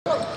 Super!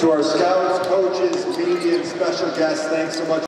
To our scouts, coaches, media, and special guests, thanks so much.